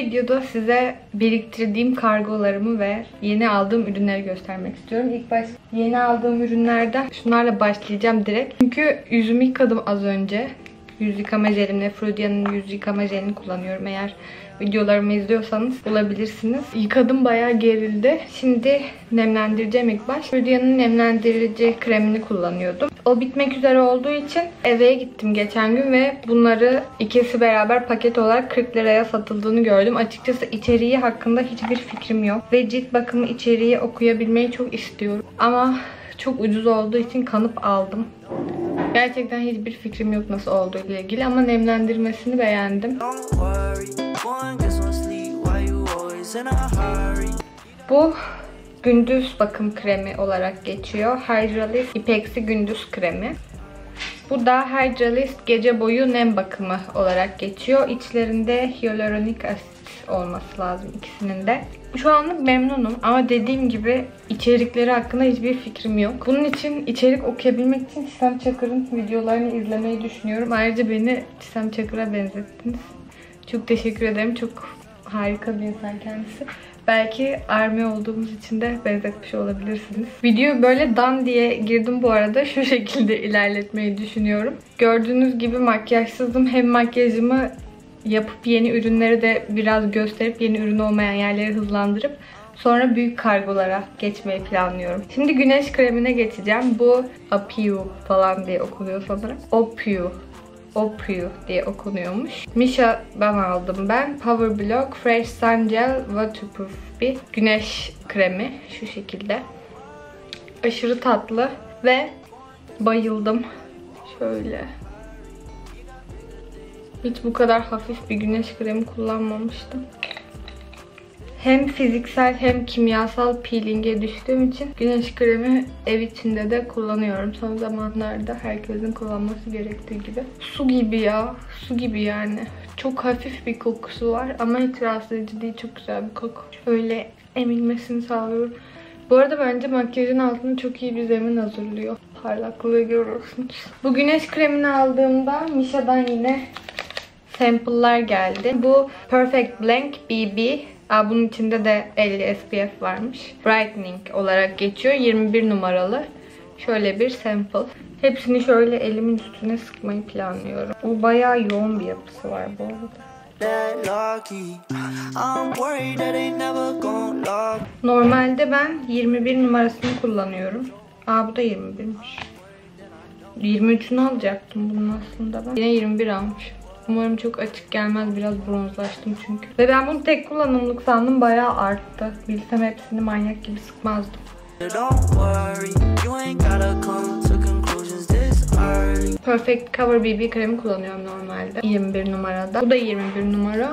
videoda size biriktirdiğim kargolarımı ve yeni aldığım ürünleri göstermek istiyorum. İlk başta yeni aldığım ürünlerden şunlarla başlayacağım direkt. Çünkü yüzümü yıkadım az önce. Yüz yıkama jelimle, Freudian'ın yüz yıkama jelini kullanıyorum. Eğer videolarımı izliyorsanız bulabilirsiniz. Yıkadım, bayağı gerildi. Şimdi nemlendireceğim ilk baş. Freudian'ın nemlendirici kremini kullanıyordum. O bitmek üzere olduğu için eve gittim geçen gün ve bunları ikisi beraber paket olarak 40 liraya satıldığını gördüm. Açıkçası içeriği hakkında hiçbir fikrim yok. Ve cilt bakımı içeriği okuyabilmeyi çok istiyorum. Ama çok ucuz olduğu için kanıp aldım. Gerçekten hiçbir fikrim yok nasıl olduğuyla ilgili ama nemlendirmesini beğendim. Bu gündüz bakım kremi olarak geçiyor. Hydralist İpeksi Gündüz Kremi. Bu da Hydralist Gece Boyu Nem Bakımı olarak geçiyor. İçlerinde Hyaluronic Acid olması lazım ikisinin de. Şu anlık memnunum ama dediğim gibi içerikleri hakkında hiçbir fikrim yok. Bunun için içerik okuyabilmek için Çisem Çakır'ın videolarını izlemeyi düşünüyorum. Ayrıca beni Çisem Çakır'a benzettiniz. Çok teşekkür ederim. Çok harika bir insan kendisi. Belki ARMY olduğumuz için de benzetmiş olabilirsiniz. Videoyu böyle dan diye girdim bu arada. Şu şekilde ilerletmeyi düşünüyorum. Gördüğünüz gibi makyajsızdım. Hem makyajımı yapıp yeni ürünleri de biraz gösterip yeni ürün olmayan yerleri hızlandırıp sonra büyük kargolara geçmeyi planlıyorum. Şimdi güneş kremine geçeceğim. Bu A'PIEU falan diye okunuyor sanırım. A'PIEU diye okunuyormuş. Misha'dan aldım ben. Power Block Fresh Sun Gel Waterproof bir güneş kremi. Şu şekilde. Aşırı tatlı ve bayıldım. Şöyle. Hiç bu kadar hafif bir güneş kremi kullanmamıştım. Hem fiziksel hem kimyasal peeling'e düştüğüm için güneş kremi ev içinde de kullanıyorum. Son zamanlarda herkesin kullanması gerektiği gibi. Su gibi ya. Su gibi yani. Çok hafif bir kokusu var ama hiç rahatsız edici değil. Çok güzel bir koku. Öyle emilmesini sağlıyorum. Bu arada bence makyajın altını çok iyi bir zemin hazırlıyor. Parlaklığı görürsünüz. Bu güneş kremini aldığımda Misha'dan yine sample'lar geldi. Bu Perfect Blanc BB. Bunun içinde de 50 SPF varmış. Brightening olarak geçiyor. 21 numaralı. Şöyle bir sample. Hepsini şöyle elimin üstüne sıkmayı planlıyorum. O bayağı yoğun bir yapısı var bu arada. Normalde ben 21 numarasını kullanıyorum. Bu da 21'miş. 23'ünü alacaktım bunun aslında ben. Yine 21 almışım. Umarım çok açık gelmez. Biraz bronzlaştım çünkü. Ve ben bunu tek kullanımlık sandım. Bayağı arttı. Bilsem hepsini manyak gibi sıkmazdım. Perfect Cover BB kremi kullanıyorum normalde. 21 numarada. Bu da 21 numara.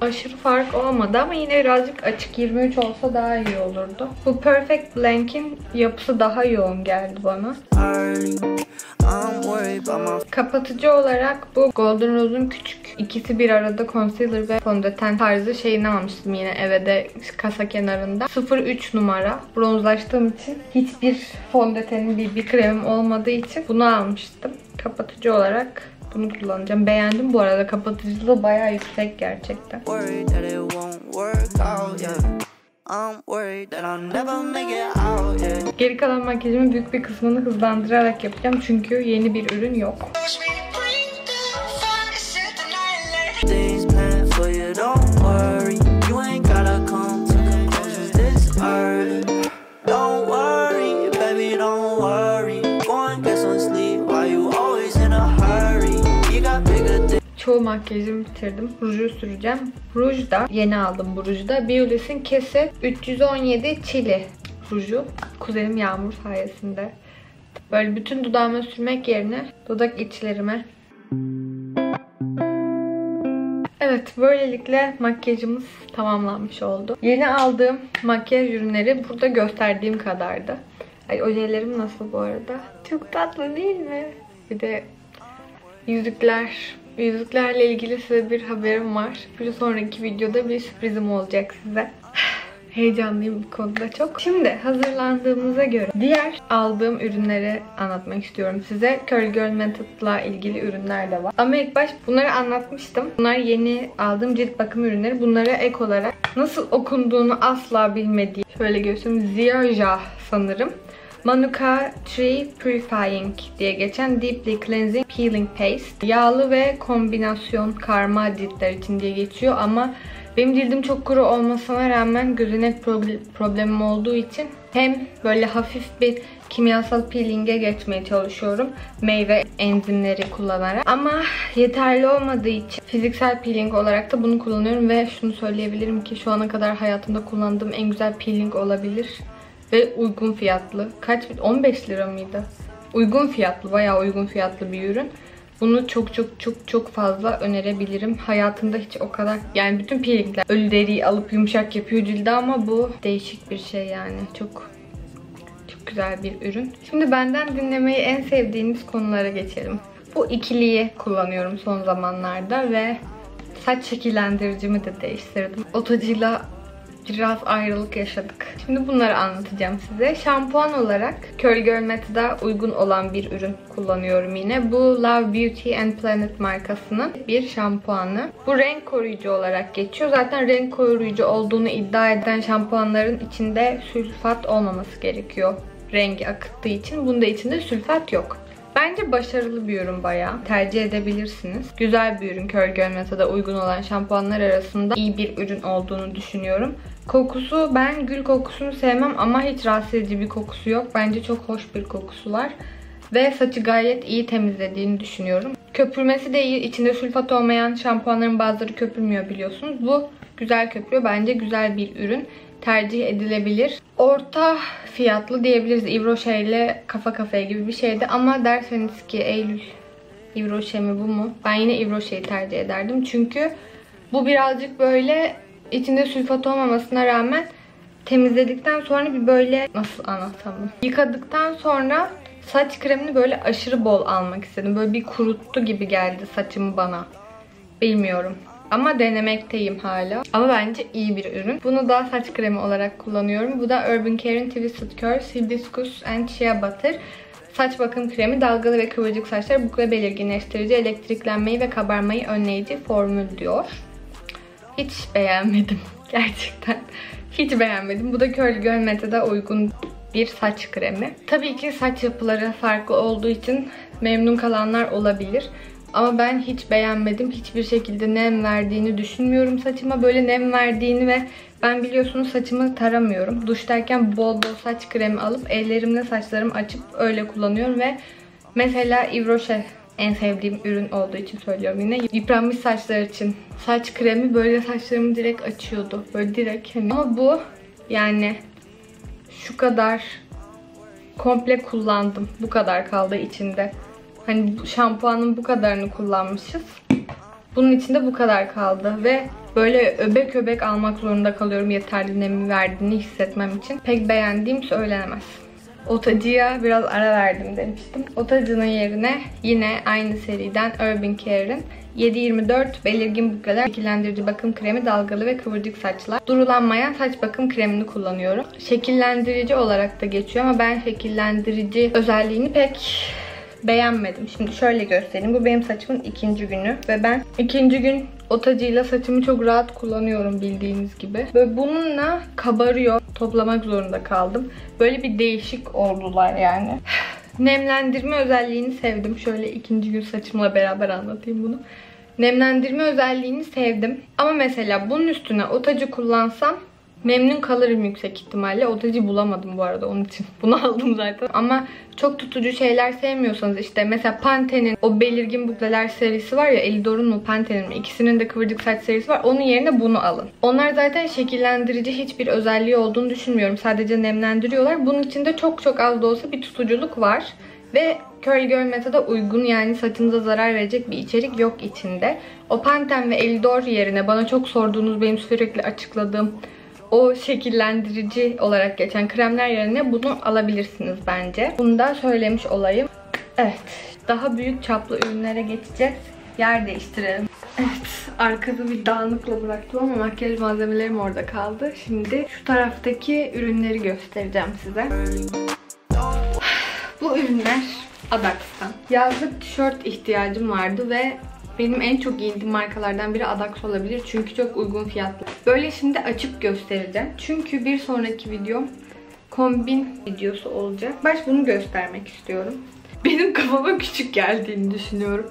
Aşırı fark olmadı ama yine birazcık açık 23 olsa daha iyi olurdu. Bu Perfect Blanc'in yapısı daha yoğun geldi bana. Kapatıcı olarak bu Golden Rose'un küçük ikisi bir arada concealer ve fondöten tarzı şeyini almıştım yine eve de kasa kenarında. 03 numara. Bronzlaştığım için hiçbir fondötenin bir kremim olmadığı için bunu almıştım. Kapatıcı olarak bunu kullanacağım. Beğendim bu arada. Kapatıcılığı bayağı yüksek gerçekten. Geri kalan makyajımın büyük bir kısmını hızlandırarak yapacağım. Çünkü yeni bir ürün yok. Çoğu makyajımı bitirdim. Ruju süreceğim. Ruj da yeni aldım bu ruju da. Biolis'in Kese 317 Çili ruju. Kuzenim Yağmur sayesinde. Böyle bütün dudağıma sürmek yerine dudak içlerime. Evet, böylelikle makyajımız tamamlanmış oldu. Yeni aldığım makyaj ürünleri burada gösterdiğim kadardı. Ay, ojelerim nasıl bu arada? Çok tatlı değil mi? Bir de yüzükler. Yüzüklerle ilgili size bir haberim var. Bir sonraki videoda bir sürprizim olacak size. Heyecanlıyım bu konuda çok. Şimdi hazırlandığımıza göre diğer aldığım ürünleri anlatmak istiyorum size. Curly Girl Method'la ilgili ürünler de var. Ama ilk baş bunları anlatmıştım. Bunlar yeni aldığım cilt bakım ürünleri. Bunlara ek olarak nasıl okunduğunu asla bilmediğim, şöyle görsün, Ziaja sanırım. Manuka Tree Purifying diye geçen Deeply Cleansing Peeling Paste. Yağlı ve kombinasyon karma ciltler için diye geçiyor ama benim cildim çok kuru olmasına rağmen gözenek problemim olduğu için hem böyle hafif bir kimyasal peeling'e geçmeye çalışıyorum meyve enzimleri kullanarak, ama yeterli olmadığı için fiziksel peeling olarak da bunu kullanıyorum ve şunu söyleyebilirim ki şu ana kadar hayatımda kullandığım en güzel peeling olabilir. Ve uygun fiyatlı. Kaç? 15 lira mıydı? Uygun fiyatlı, bayağı uygun fiyatlı bir ürün. Bunu çok fazla önerebilirim. Hayatımda hiç o kadar, yani bütün peelingler ölü deriyi alıp yumuşak yapıyor cilde ama bu değişik bir şey yani. Çok güzel bir ürün. Şimdi benden dinlemeyi en sevdiğiniz konulara geçelim. Bu ikiliyi kullanıyorum son zamanlarda ve saç şekillendiricimi de değiştirdim. Otocila biraz ayrılık yaşadık. Şimdi bunları anlatacağım size. Şampuan olarak Curly Girl Method'a uygun olan bir ürün kullanıyorum yine. Bu Love Beauty and Planet markasının bir şampuanı. Bu renk koruyucu olarak geçiyor. Zaten renk koruyucu olduğunu iddia eden şampuanların içinde sülfat olmaması gerekiyor. Rengi akıttığı için. Bunda içinde sülfat yok. Bence başarılı bir ürün bayağı. Tercih edebilirsiniz. Güzel bir ürün. Curly Girl Method'a uygun olan şampuanlar arasında iyi bir ürün olduğunu düşünüyorum. Kokusu, ben gül kokusunu sevmem ama hiç rahatsız edici bir kokusu yok. Bence çok hoş bir kokusu var. Ve saçı gayet iyi temizlediğini düşünüyorum. Köpürmesi de iyi. İçinde sülfat olmayan şampuanların bazıları köpürmüyor biliyorsunuz. Bu güzel köpürüyor. Bence güzel bir ürün. Tercih edilebilir. Orta fiyatlı diyebiliriz. Yves Rocher ile kafa kafaya gibi bir şeydi. Ama derseniz ki Eylül Yves Rocher mi bu mu? Ben yine Yves Rocher'i tercih ederdim. Çünkü bu birazcık böyle içinde sülfat olmamasına rağmen temizledikten sonra bir böyle, nasıl anlatsam, yıkadıktan sonra saç kremini böyle aşırı bol almak istedim. Böyle bir kuruttu gibi geldi saçımı bana. Bilmiyorum. Ama denemekteyim hala. Ama bence iyi bir ürün. Bunu da saç kremi olarak kullanıyorum. Bu da Urban Care'in Twisted Curls Hibiscus and Shea Butter. Saç bakım kremi, dalgalı ve kıvırcık saçları bukle belirginleştirici, elektriklenmeyi ve kabarmayı önleyici formül diyor. Hiç beğenmedim. Gerçekten hiç beğenmedim. Bu da Curly Girl Method'a uygun bir saç kremi. Tabii ki saç yapıları farklı olduğu için memnun kalanlar olabilir. Ama ben hiç beğenmedim. Hiçbir şekilde nem verdiğini düşünmüyorum saçıma. Böyle nem verdiğini ve ben biliyorsunuz saçımı taramıyorum. Duştayken bol saç kremi alıp ellerimle saçlarımı açıp öyle kullanıyorum ve mesela Yves Rocher en sevdiğim ürün olduğu için söylüyorum yine. Yıpranmış saçlar için saç kremi böyle saçlarımı direkt açıyordu. Böyle direkt. Ama bu yani şu kadar komple kullandım. Bu kadar kaldı içinde. Hani şampuanın bu kadarını kullanmışız. Bunun içinde bu kadar kaldı ve böyle öbek öbek almak zorunda kalıyorum yeterli nemi verdiğini hissetmem için. Pek beğendiğim söylenemez. Otacıya biraz ara verdim demiştim. Otacının yerine yine aynı seriden Urban Care'in 7/24 belirgin bukleler şekillendirici bakım kremi, dalgalı ve kıvırcık saçlar. Durulanmayan saç bakım kremini kullanıyorum. Şekillendirici olarak da geçiyor ama ben şekillendirici özelliğini pek beğenmedim. Şimdi şöyle göstereyim. Bu benim saçımın ikinci günü ve ben ikinci gün otacıyla saçımı çok rahat kullanıyorum bildiğiniz gibi. Böyle bununla kabarıyor. Toplamak zorunda kaldım. Böyle bir değişik oldular yani. Nemlendirme özelliğini sevdim. Şöyle ikinci gün saçımla beraber anlatayım bunu. Nemlendirme özelliğini sevdim. Ama mesela bunun üstüne otacı kullansam memnun kalırım yüksek ihtimalle. Otacı bulamadım bu arada, onun için bunu aldım zaten. Ama çok tutucu şeyler sevmiyorsanız işte mesela Pantene'in o belirgin bukleler serisi var ya, Elidor'un mu Pantene'in mi, ikisinin de kıvırcık saç serisi var. Onun yerine bunu alın. Onlar zaten şekillendirici hiçbir özelliği olduğunu düşünmüyorum. Sadece nemlendiriyorlar. Bunun içinde çok az da olsa bir tutuculuk var. Ve Curly Girl Method'a uygun, yani saçınıza zarar verecek bir içerik yok içinde. O Pantene ve Elidor yerine bana çok sorduğunuz, benim sürekli açıkladığım o şekillendirici olarak geçen kremler yerine bunu alabilirsiniz bence. Bunu da söylemiş olayım. Evet. Daha büyük çaplı ürünlere geçeceğiz. Yer değiştirelim. Evet, arkada bir dağınıkla bıraktım ama makyaj malzemelerim orada kaldı. Şimdi şu taraftaki ürünleri göstereceğim size. Bu ürünler Adax'tan. Yazlık tişört ihtiyacım vardı ve benim en çok giydiğim markalardan biri Adax olabilir. Çünkü çok uygun fiyatlı. Böyle şimdi açıp göstereceğim. Çünkü bir sonraki videom kombin videosu olacak. Ben bunu göstermek istiyorum. Benim kafama küçük geldiğini düşünüyorum.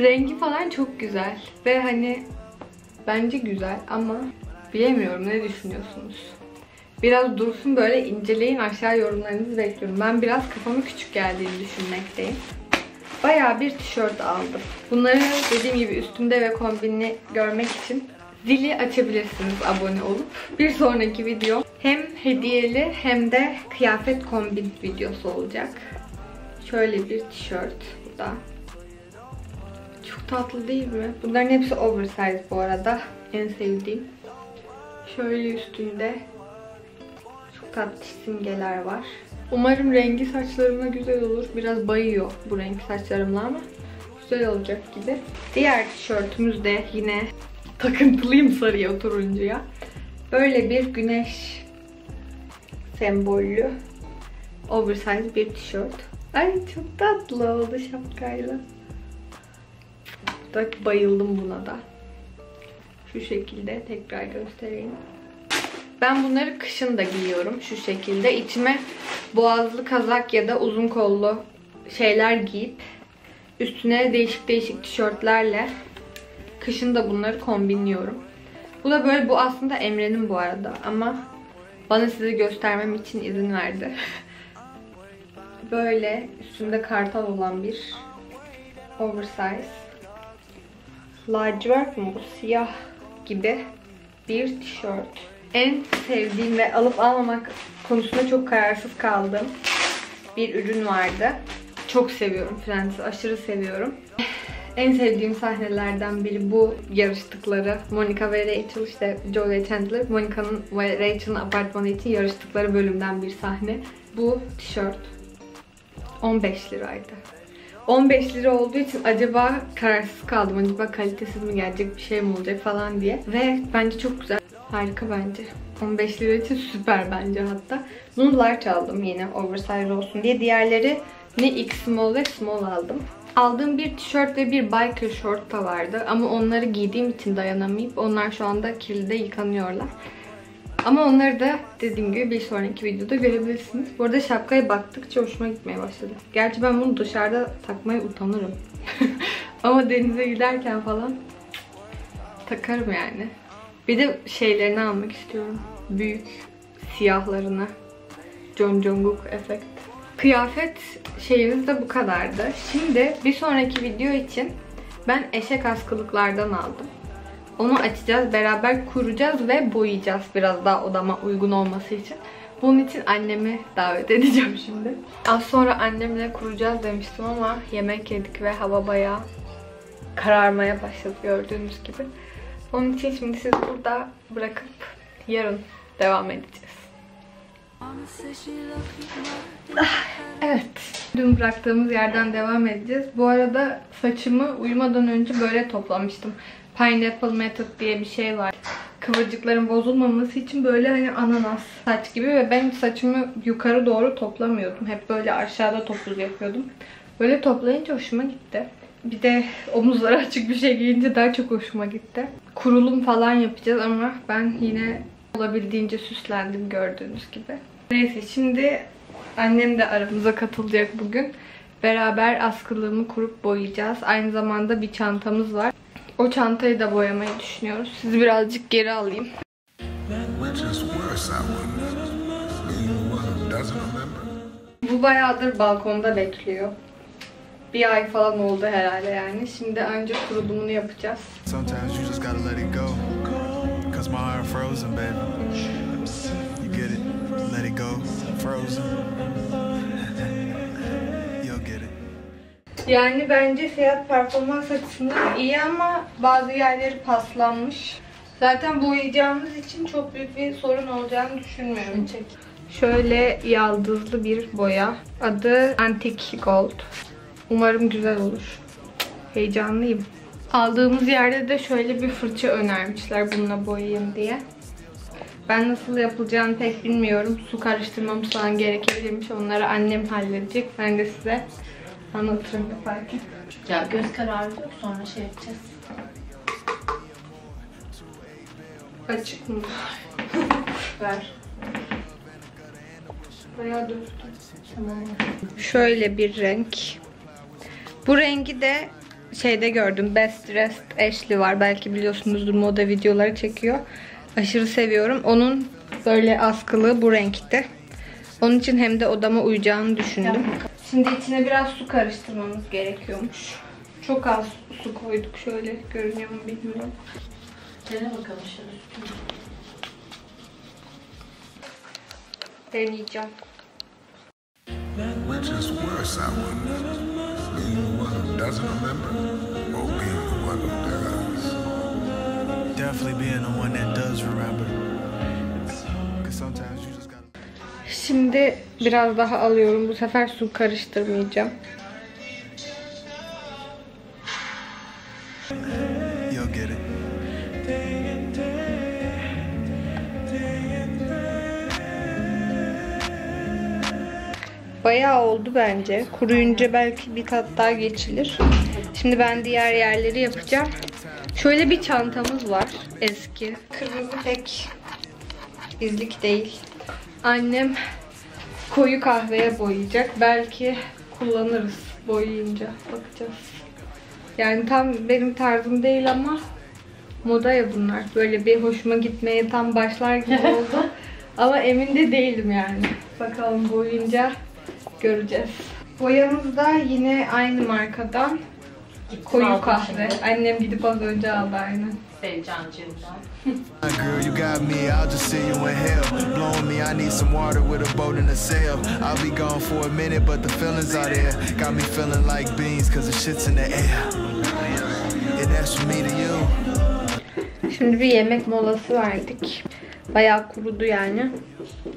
Rengi falan çok güzel. Ve hani bence güzel ama bilemiyorum, ne düşünüyorsunuz? Biraz dursun böyle, inceleyin, aşağı yorumlarınızı bekliyorum. Ben biraz kafamı küçük geldiğini düşünmekteyim. Bayağı bir tişört aldım. Bunları dediğim gibi üstümde ve kombinini görmek için zili açabilirsiniz abone olup. Bir sonraki video hem hediyeli hem de kıyafet kombin videosu olacak. Şöyle bir tişört bu da. Çok tatlı değil mi? Bunların hepsi oversize bu arada. En sevdiğim. Şöyle üstünde çok tatlı simgeler var. Umarım rengi saçlarımla güzel olur. Biraz bayıyor bu renk saçlarımla ama güzel olacak gibi. Diğer tişörtümüz de yine takıntılıyım sarıya, turuncuya. Böyle bir güneş sembollü oversize bir tişört. Ay çok tatlı oldu şapkayla. Çok bayıldım buna da. Şu şekilde tekrar göstereyim. Ben bunları kışın da giyiyorum şu şekilde. İçime boğazlı kazak ya da uzun kollu şeyler giyip üstüne değişik değişik tişörtlerle kışın da bunları kombinliyorum. Bu da böyle, bu aslında Emre'nin bu arada ama bana size göstermem için izin verdi. Böyle üstünde kartal olan bir oversize. Lacivert mi bu? Siyah gibi bir tişört. En sevdiğim ve alıp almamak konusunda çok kararsız kaldığım bir ürün vardı. Çok seviyorum Friends'i, aşırı seviyorum. En sevdiğim sahnelerden biri bu yarıştıkları. Monica ve Rachel, işte Joey ve Chandler, Monica'nın ve Rachel'ın apartmanı için yarıştıkları bölümden bir sahne. Bu tişört 15 liraydı. 15 lira olduğu için acaba kararsız kaldım. Acaba kalitesiz mi gelecek, bir şey mi olacak falan diye. Ve bence çok güzel. Harika bence. 15 lira için süper bence hatta. Bunu large aldım yine oversize olsun diye. Diğerleri ne X small ve small aldım. Aldığım bir tişört ve bir biker short da vardı. Ama onları giydiğim için dayanamayıp onlar şu anda kirlide yıkanıyorlar. Ama onları da dediğim gibi bir sonraki videoda görebilirsiniz. Bu arada şapkaya baktıkça hoşuma gitmeye başladı. Gerçi ben bunu dışarıda takmaya utanırım. Ama denize giderken falan takarım yani. Bir de şeylerini almak istiyorum. Büyük siyahlarını. John Jungkook efekt. Kıyafet şeyimiz de bu kadardı. Şimdi bir sonraki video için ben eşek askılıklardan aldım. Onu açacağız, beraber kuracağız ve boyayacağız biraz daha odama uygun olması için. Bunun için annemi davet edeceğim şimdi. Az sonra annemle kuracağız demiştim ama yemek yedik ve hava bayağı kararmaya başladı gördüğünüz gibi. Onun için şimdi sizi burada bırakıp yarın devam edeceğiz. Evet. Dün bıraktığımız yerden devam edeceğiz. Bu arada saçımı uyumadan önce böyle toplamıştım. Pineapple Method diye bir şey var. Kıvırcıkların bozulmaması için böyle hani ananas saç gibi ve ben saçımı yukarı doğru toplamıyordum. Hep böyle aşağıda topuz yapıyordum. Böyle toplayınca hoşuma gitti. Bir de omuzları açık bir şey giyince daha çok hoşuma gitti. Kurulum falan yapacağız ama ben yine olabildiğince süslendim gördüğünüz gibi. Neyse şimdi annem de aramıza katılacak bugün. Beraber askılığımı kurup boyayacağız. Aynı zamanda bir çantamız var. O çantayı da boyamayı düşünüyoruz. Sizi birazcık geri alayım. Bu bayağıdır balkonda bekliyor. Bir ay falan oldu herhalde yani. Şimdi önce kurulumunu yapacağız. Yani bence fiyat performans açısından iyi ama bazı yerleri paslanmış. Zaten boyayacağımız için çok büyük bir sorun olacağını düşünmüyorum. Şöyle yaldızlı bir boya. Adı Antique Gold. Umarım güzel olur. Heyecanlıyım. Aldığımız yerde de şöyle bir fırça önermişler bununla boyayın diye. Ben nasıl yapılacağını pek bilmiyorum. Su karıştırmam falan gerekebilirmiş. Onları annem halledecek. Ben de size anlatırım yaparken. Ya göz kararı yok, sonra şey yapacağız. Açık mı? Ver. Bayağı döktüm. Tamam. Şöyle bir renk. Bu rengi de şeyde gördüm. Best Dressed Ashley var. Belki biliyorsunuzdur, moda videoları çekiyor. Aşırı seviyorum. Onun böyle askılı bu renkte. Onun için hem de odama uyacağını düşündüm. Şimdi içine biraz su karıştırmamız gerekiyormuş. Çok az su koyduk. Şöyle görünüyor mu bilmiyorum. Dene bakalım şöyle. Deneyeceğim. Şimdi biraz daha alıyorum. Bu sefer su karıştırmayacağım. Bayağı oldu bence. Kuruyunca belki bir kat daha geçilir. Şimdi ben diğer yerleri yapacağım. Şöyle bir çantamız var. Eski. Kırmızı pek bizlik değil. Annem koyu kahveye boyayacak. Belki kullanırız boyayınca. Bakacağız. Yani tam benim tarzım değil ama moda ya bunlar. Böyle bir hoşuma gitmeye tam başlar gibi oldu. Ama emin de değilim yani. Bakalım boyayınca göreceğiz. Boyamız da yine aynı markadan. Koyu kahve. Annem gidip az önce aldı aynı. Seycancı'ndan. Şimdi bir yemek molası verdik. Bayağı kurudu yani.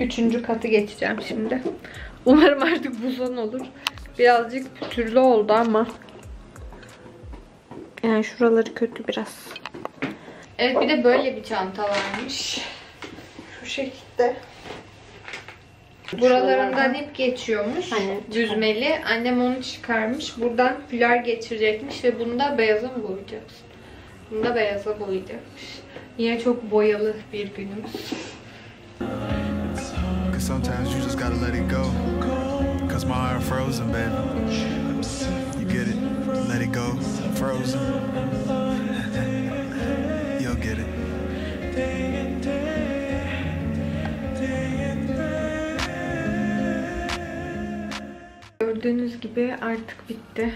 3. katı geçeceğim şimdi. Umarım artık bu son olur. Birazcık pütürlü oldu ama. Yani şuraları kötü biraz. Evet, bir de böyle bir çanta varmış. Şu şekilde. Buralarından hep geçiyormuş. Hani, düzmeli. Annem onu çıkarmış. Buradan püler geçirecekmiş ve bunu da beyaza mı boyayacağız? Bunu da beyaza boyayacakmış. Yine çok boyalı bir günümüz. Gördüğünüz gibi artık bitti.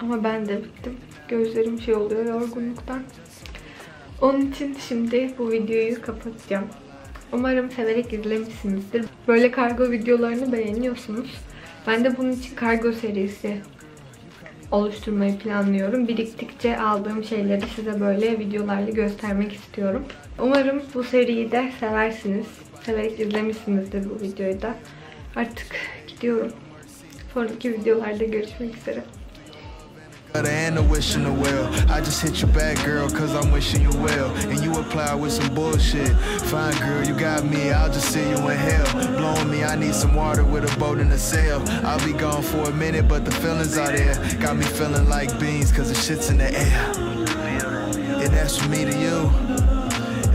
Ama ben de bittim. Gözlerim şey oluyor yorgunluktan. Onun için şimdi bu videoyu kapatacağım. Umarım severek izlemişsinizdir. Böyle kargo videolarını beğeniyorsunuz. Ben de bunun için kargo serisi oluşturmayı planlıyorum. Biriktikçe aldığım şeyleri size böyle videolarla göstermek istiyorum. Umarım bu seriyi de seversiniz. Severek izlemişsinizdir bu videoyu da. Artık gidiyorum. Sonraki videolarda görüşmek üzere. And a wish in the well. I just hit you back, girl, cause I'm wishing you well. And you apply with some bullshit. Fine, girl, you got me, I'll just see you in hell. Blowing me, I need some water with a boat in the sail. I'll be gone for a minute, but the feelings are there. Got me feeling like beans, cause the shit's in the air. And that's from me to you.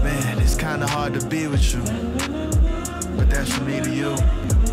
Man, it's kinda hard to be with you. But that's from me to you.